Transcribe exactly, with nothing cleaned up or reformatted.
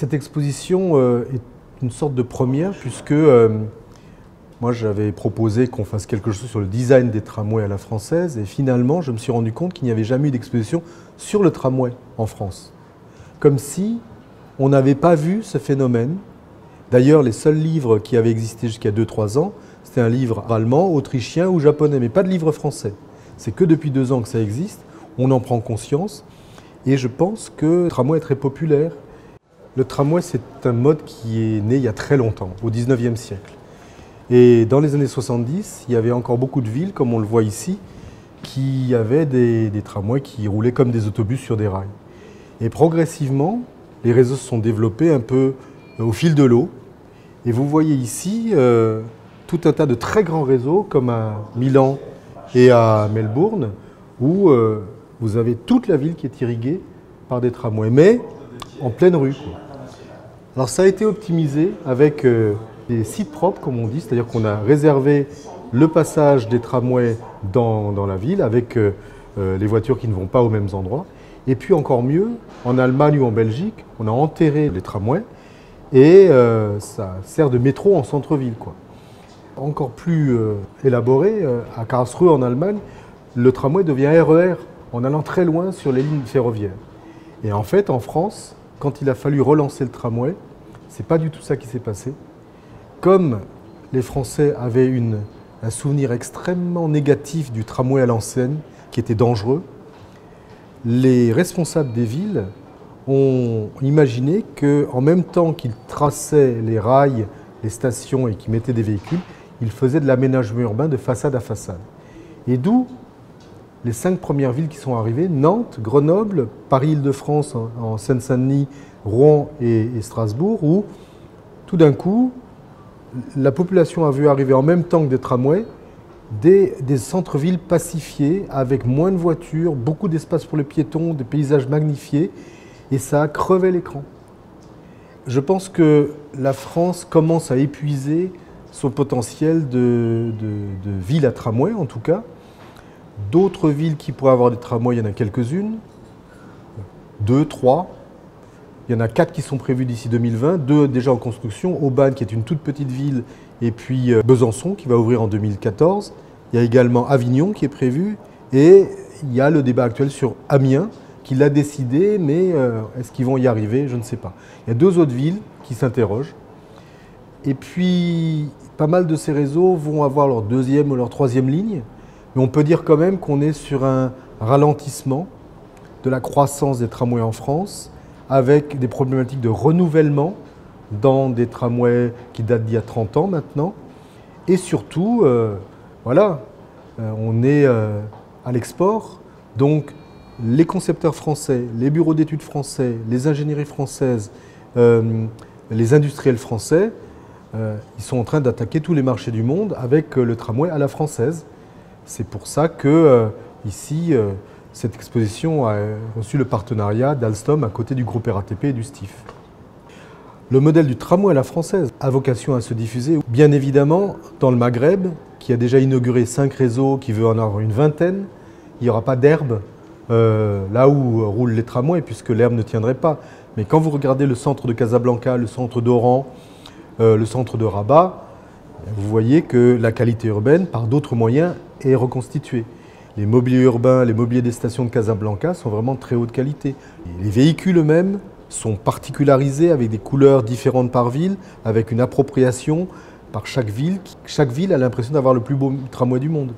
Cette exposition euh, est une sorte de première puisque euh, moi j'avais proposé qu'on fasse quelque chose sur le design des tramways à la française et finalement je me suis rendu compte qu'il n'y avait jamais eu d'exposition sur le tramway en France. Comme si on n'avait pas vu ce phénomène. D'ailleurs les seuls livres qui avaient existé jusqu'à deux trois ans, c'était un livre allemand, autrichien ou japonais, mais pas de livre français. C'est que depuis deux ans que ça existe, on en prend conscience et je pense que le tramway est très populaire. Le tramway, c'est un mode qui est né il y a très longtemps, au dix-neuvième siècle. Et dans les années soixante-dix, il y avait encore beaucoup de villes, comme on le voit ici, qui avaient des, des tramways qui roulaient comme des autobus sur des rails. Et progressivement, les réseaux se sont développés un peu au fil de l'eau. Et vous voyez ici euh, tout un tas de très grands réseaux, comme à Milan et à Melbourne, où euh, vous avez toute la ville qui est irriguée par des tramways. Mais en pleine rue, quoi. Alors ça a été optimisé avec euh, des sites propres, comme on dit, c'est-à-dire qu'on a réservé le passage des tramways dans, dans la ville avec euh, les voitures qui ne vont pas aux mêmes endroits. Et puis encore mieux, en Allemagne ou en Belgique, on a enterré les tramways et euh, ça sert de métro en centre-ville, quoi. Encore plus euh, élaboré, euh, à Karlsruhe en Allemagne, le tramway devient R E R en allant très loin sur les lignes ferroviaires. Et en fait, en France, quand il a fallu relancer le tramway, c'est pas du tout ça qui s'est passé. Comme les Français avaient une, un souvenir extrêmement négatif du tramway à l'ancienne, qui était dangereux, les responsables des villes ont imaginé qu'en même temps qu'ils traçaient les rails, les stations et qu'ils mettaient des véhicules, ils faisaient de l'aménagement urbain de façade à façade. Et d'où les cinq premières villes qui sont arrivées, Nantes, Grenoble, Paris-Île-de-France en Seine-Saint-Denis, Rouen et, et Strasbourg, où tout d'un coup, la population a vu arriver en même temps que des tramways, des, des centres-villes pacifiés, avec moins de voitures, beaucoup d'espace pour les piétons, des paysages magnifiés, et ça a crevé l'écran. Je pense que la France commence à épuiser son potentiel de, de, de ville à tramway, en tout cas. D'autres villes qui pourraient avoir des tramways, il y en a quelques-unes, deux, trois. Il y en a quatre qui sont prévues d'ici deux mille vingt, deux déjà en construction, Aubagne qui est une toute petite ville, et puis Besançon qui va ouvrir en deux mille quatorze. Il y a également Avignon qui est prévu, et il y a le débat actuel sur Amiens qui l'a décidé, mais est-ce qu'ils vont y arriver? Je ne sais pas. Il y a deux autres villes qui s'interrogent. Et puis, pas mal de ces réseaux vont avoir leur deuxième ou leur troisième ligne. Mais on peut dire quand même qu'on est sur un ralentissement de la croissance des tramways en France, avec des problématiques de renouvellement dans des tramways qui datent d'il y a trente ans maintenant. Et surtout, euh, voilà, euh, on est euh, à l'export, donc les concepteurs français, les bureaux d'études français, les ingénieries françaises, euh, les industriels français, euh, ils sont en train d'attaquer tous les marchés du monde avec euh, le tramway à la française. C'est pour ça que, euh, ici, euh, cette exposition a reçu le partenariat d'Alstom à côté du groupe R A T P et du S T I F. Le modèle du tramway à la française a vocation à se diffuser, bien évidemment, dans le Maghreb, qui a déjà inauguré cinq réseaux, qui veut en avoir une vingtaine. Il n'y aura pas d'herbe euh, là où roulent les tramways, puisque l'herbe ne tiendrait pas. Mais quand vous regardez le centre de Casablanca, le centre d'Oran, euh, le centre de Rabat, vous voyez que la qualité urbaine, par d'autres moyens, est reconstituée. Les mobiliers urbains, les mobiliers des stations de Casablanca sont vraiment de très haute qualité. Et les véhicules eux-mêmes sont particularisés avec des couleurs différentes par ville, avec une appropriation par chaque ville. Chaque ville a l'impression d'avoir le plus beau tramway du monde.